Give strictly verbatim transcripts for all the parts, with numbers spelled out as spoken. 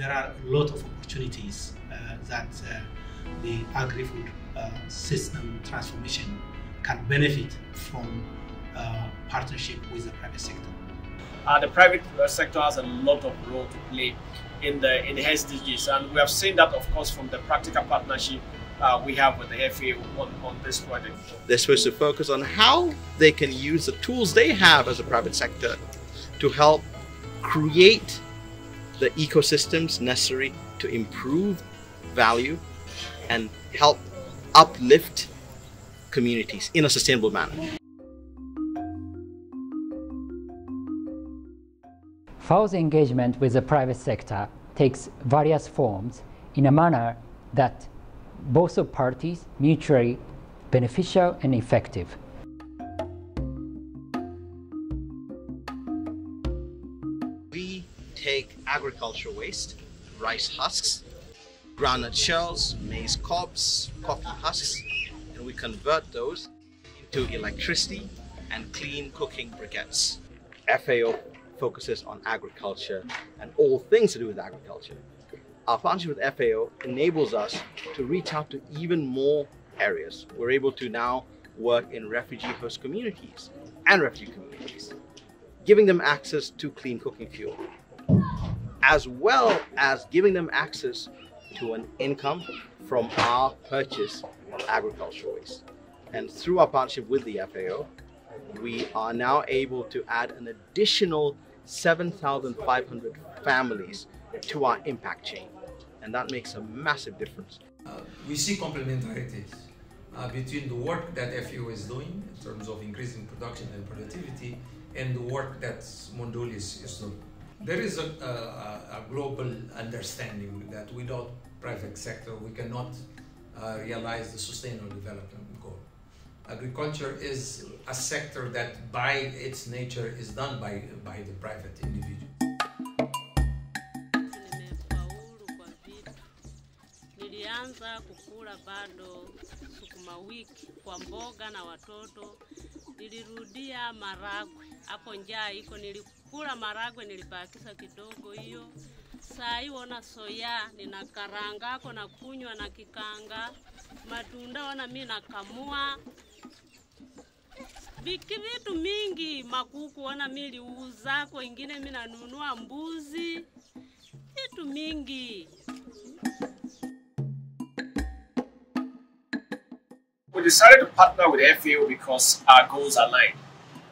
there are a lot of opportunities uh, that uh, the agri-food uh, system transformation can benefit from uh, partnership with the private sector. Uh, the private sector has a lot of role to play in the in the S D Gs, and we have seen that, of course, from the practical partnership uh, we have with the F A O on, on this project. They're supposed to focus on how they can use the tools they have as a private sector to help create the ecosystems necessary to improve value and help uplift communities in a sustainable manner. F A O's engagement with the private sector takes various forms in a manner that both parties mutually beneficial and effective. We take agricultural waste, rice husks, groundnut shells, maize cobs, coffee husks, and we convert those into electricity and clean cooking briquettes. F A O focuses on agriculture and all things to do with agriculture. Our partnership with F A O enables us to reach out to even more areas. We're able to now work in refugee host communities and refugee communities, giving them access to clean cooking fuel, as well as giving them access to an income from our purchase of agricultural waste. And through our partnership with the F A O, we are now able to add an additional seven thousand five hundred families to our impact chain, and that makes a massive difference. Uh, we see complementarities uh, between the work that F A O is doing in terms of increasing production and productivity and the work that Mandulis is doing. There is a, a, a global understanding that without private sector we cannot uh, realize the sustainable development goal. Agriculture is a sector that by its nature is done by, by the private individual. Nilianza kukula bado sukuma wiki kwa mboga na watoto. Nilirudia maragwe. Hapo njaa iko nilikula maragwe nilibakisa kidogo hiyo. Saa hii wana soya nina karanga ako na kunywa na kikanga. Matunda wana mimi nakamua. Biki vitu mingi makuku wana mili uuza kwa ingine mimi nanunua mbuzi. Vitu mingi. We decided to partner with F A O because our goals are aligned.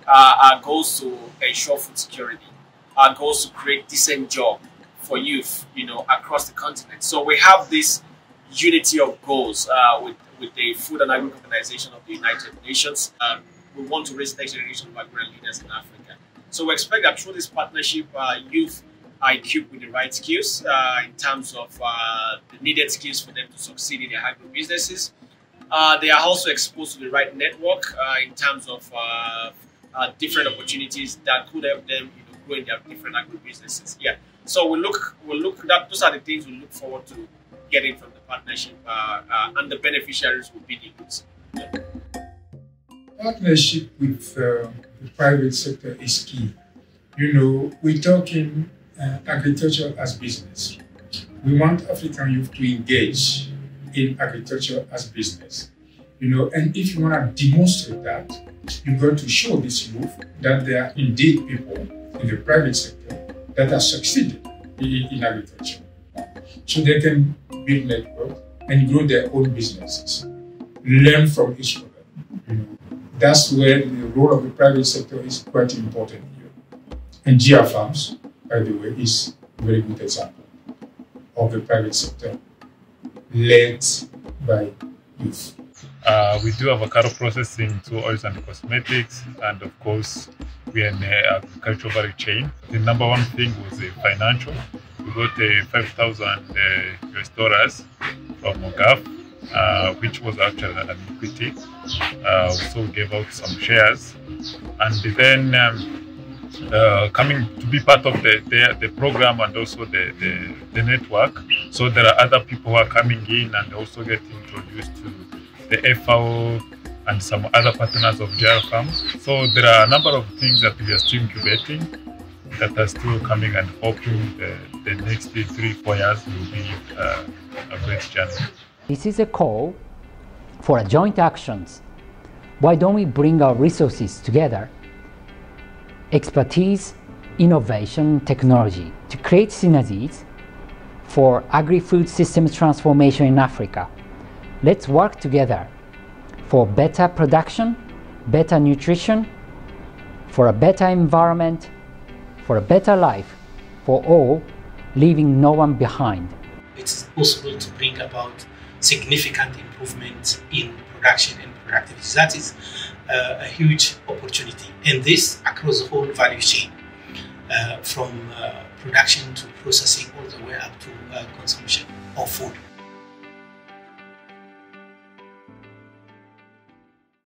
Uh, our goals to ensure food security. Our goals to create decent jobs for youth, you know, across the continent. So we have this unity of goals uh, with, with the Food and Agriculture Organization of the United Nations. Uh, we want to raise the next generation of agrarian leaders in Africa. So we expect that through this partnership, uh, youth are equipped with the right skills uh, in terms of uh, the needed skills for them to succeed in their agribusinesses. Uh, they are also exposed to the right network uh, in terms of uh, uh, different opportunities that could help them, you know, grow in their different agribusinesses. Yeah. So we look, we look. That those are the things we look forward to getting from the partnership, uh, uh, and the beneficiaries will be the youth. Yeah. Partnership with uh, the private sector is key. You know, we're talking uh, agriculture as business. We want African youth to engage in agriculture as business, you know, and if you want to demonstrate that, you've got to show this youth that there are indeed people in the private sector that are succeeding in, in agriculture, so they can build network and grow their own businesses, learn from each other. You know, that's where the role of the private sector is quite important here. And J R Farms, by the way, is a very good example of the private sector led by youth. Uh, we do avocado processing, to oils and cosmetics, and of course we are in the agricultural value chain. The number one thing was the financial. We got uh, five thousand uh, U S dollars from Mongaf, uh, which was actually an equity. Uh, so we gave out some shares, and then um, Uh, coming to be part of the, the, the program and also the, the, the network. So there are other people who are coming in and also getting introduced to the F A O and some other partners of J R Farms. So there are a number of things that we are still incubating. that are still coming, and hoping the, the next three, four years will be uh, a great journey. This is a call for a joint actions. Why don't we bring our resources together, expertise, innovation, technology, to create synergies for agri-food systems transformation in Africa. Let's work together for better production, better nutrition, for a better environment, for a better life, for all, leaving no one behind. It's possible to bring about significant improvements in production and productivity. That is uh, a huge opportunity, and this across the whole value chain, uh, from uh, production to processing all the way up to uh, consumption of food.